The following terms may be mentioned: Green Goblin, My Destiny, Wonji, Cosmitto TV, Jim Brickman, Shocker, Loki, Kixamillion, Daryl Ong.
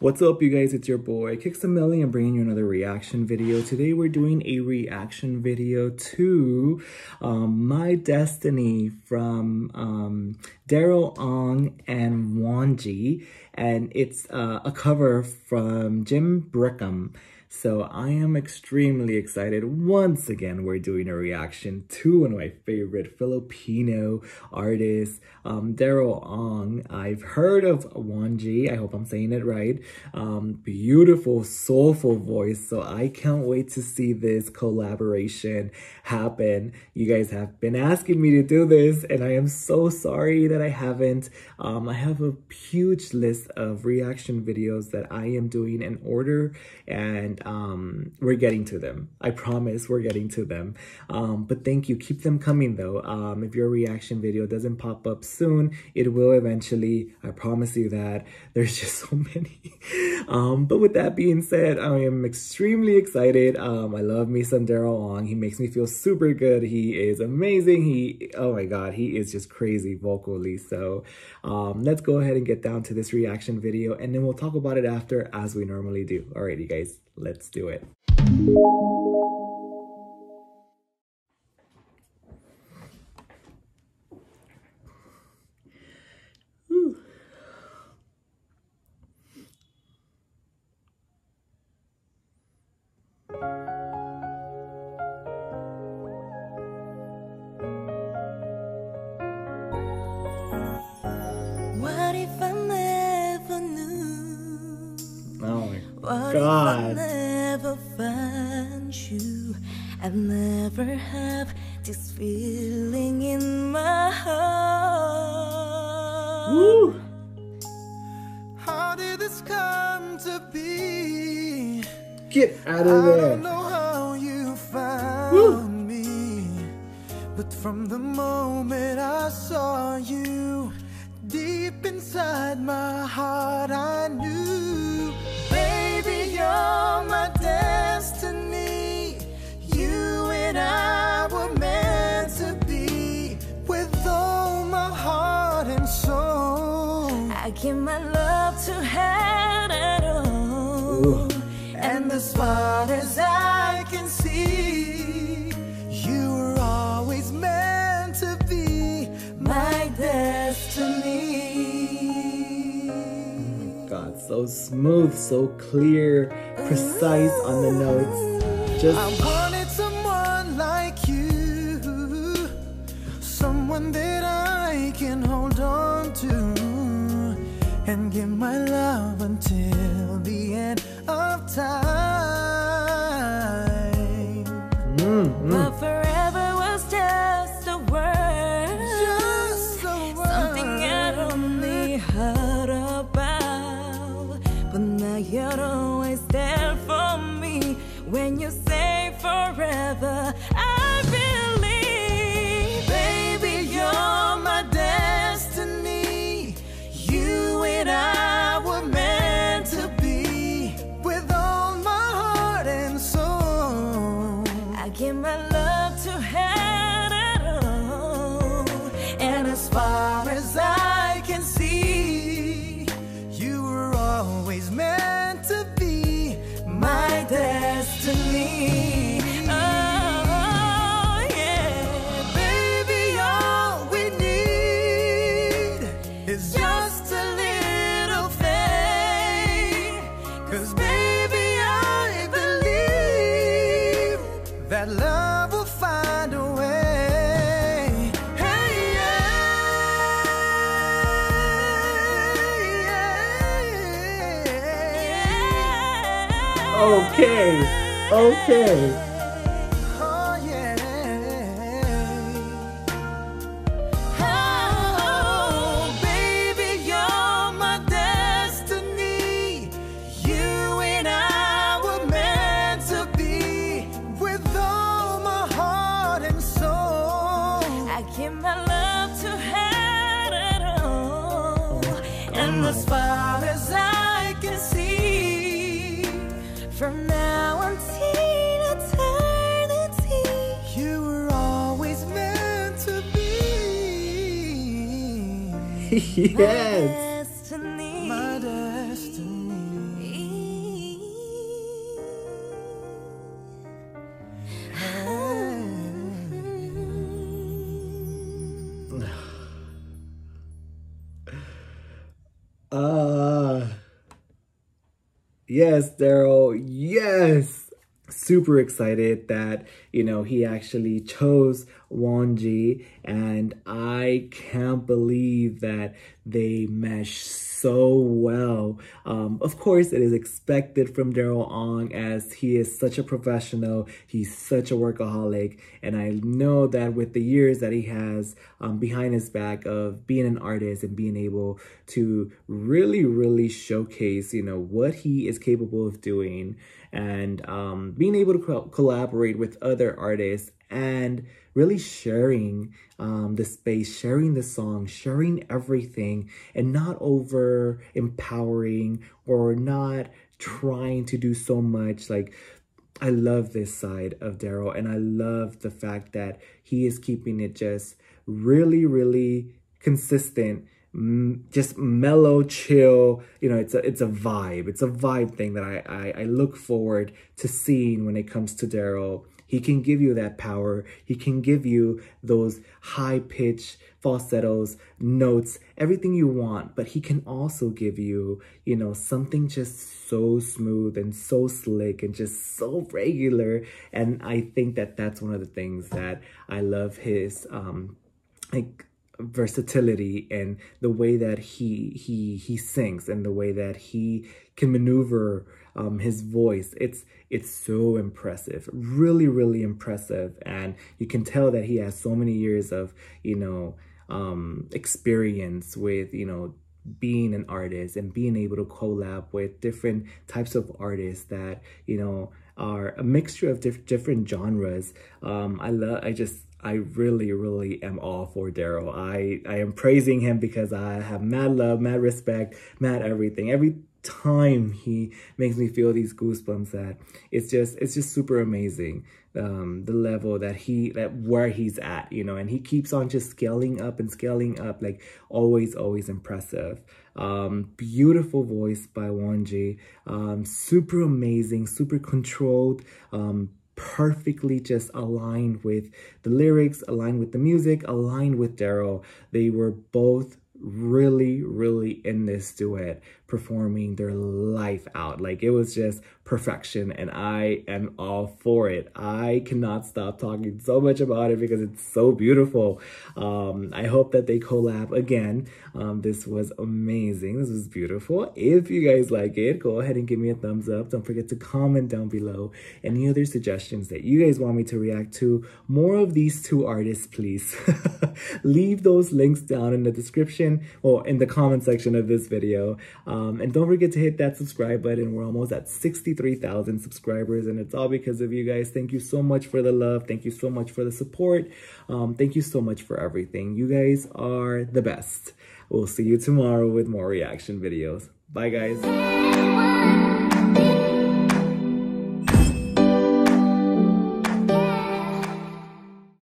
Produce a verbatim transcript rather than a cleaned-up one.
What's up, you guys? It's your boy Kixamillion, bringing you another reaction video. Today we're doing a reaction video to um, My Destiny from um, Daryl Ong and Wonji, and it's uh, a cover from Jim Brickman. So I am extremely excited. Once again, we're doing a reaction to one of my favorite Filipino artists, um, Daryl Ong. I've heard of Wonji. I hope I'm saying it right. Um, beautiful, soulful voice. So I can't wait to see this collaboration happen. You guys have been asking me to do this, and I am so sorry that I haven't. Um, I have a huge list of reaction videos that I am doing in order, and um we're getting to them. I promise we're getting to them. Um but thank you, keep them coming though. Um if your reaction video doesn't pop up soon, it will eventually, I promise you that. There's just so many. Um but with that being said, I am extremely excited. um I love me some Daryl Ong. He makes me feel super good. He is amazing. He, oh my god, he is just crazy vocally. So um let's go ahead and get down to this reaction video, and then we'll talk about it after, as we normally do. All right, you guys, let's do it. Ooh. What if I never knew? Oh my God. I've never had this feeling in my heart. Woo. How did this come to be? Get out of there. I don't know how you found Woo. me, but from the moment I saw you, deep inside my heart I knew. Baby, you're my destiny. I were meant to be, with all my heart and soul. I give my love to heaven at all. Ooh. And as far as I can see, you were always meant to be my destiny. Oh my God, so smooth, so clear, precise Ooh. on the notes. Just I wanted to that I can hold on to and give my love until the end of time. Mm-hmm. But forever was just a word, just a word, something I'd only heard about. But now you're always there for me when you say forever. I Okay, okay. Oh, yeah. Oh, baby, you're my destiny. You and I were meant to be, with all my heart and soul. I give my love to heaven at all. Oh, and as far as I can see, from now until eternity, you were always meant to be. Yes. My destiny. My destiny. Yes, Daryl, yes! Super excited that, you know, he actually chose Wonji, and I can't believe that they mesh so well. Um, of course, it is expected from Daryl Ong, as he is such a professional, he's such a workaholic, and I know that with the years that he has um, behind his back of being an artist and being able to really, really showcase, you know, what he is capable of doing, and um, being able to co collaborate with other artists and really sharing um, the space, sharing the song, sharing everything, and not over empowering or not trying to do so much. Like, I love this side of Daryl, and I love the fact that he is keeping it just really, really consistent, just mellow, chill. You know, it's a it's a vibe. It's a vibe thing that I, I, I look forward to seeing when it comes to Daryl. He can give you that power. He can give you those high-pitched falsettos, notes, everything you want. But he can also give you, you know, something just so smooth and so slick and just so regular. And I think that that's one of the things that I love, his, um, like, versatility and the way that he he he sings and the way that he can maneuver um his voice. It's it's so impressive, really really impressive, and you can tell that he has so many years of, you know, um experience with, you know, being an artist and being able to collab with different types of artists that, you know, are a mixture of diff different genres. um I love I just I really, really am all for Daryl. I, I am praising him because I have mad love, mad respect, mad everything. Every time he makes me feel these goosebumps that it's just, it's just super amazing. Um, the level that he, that where he's at, you know, and he keeps on just scaling up and scaling up, like always, always impressive. Um, beautiful voice by Wonji. Um, super amazing, super controlled, um, perfectly just aligned with the lyrics, aligned with the music, aligned with Daryl. They were both really, really in this duet, performing their life out. Like, it was just perfection, and I am all for it. I cannot stop talking so much about it because it's so beautiful. Um, I hope that they collab again. Um, this was amazing. This was beautiful. If you guys like it, go ahead and give me a thumbs up. Don't forget to comment down below any other suggestions that you guys want me to react to. More of these two artists, please. Leave those links down in the description or in the comment section of this video. Um, and don't forget to hit that subscribe button. We're almost at sixty-three thousand subscribers, and it's all because of you guys. Thank you so much for the love. Thank you so much for the support. Um, thank you so much for everything. You guys are the best. We'll see you tomorrow with more reaction videos. Bye, guys.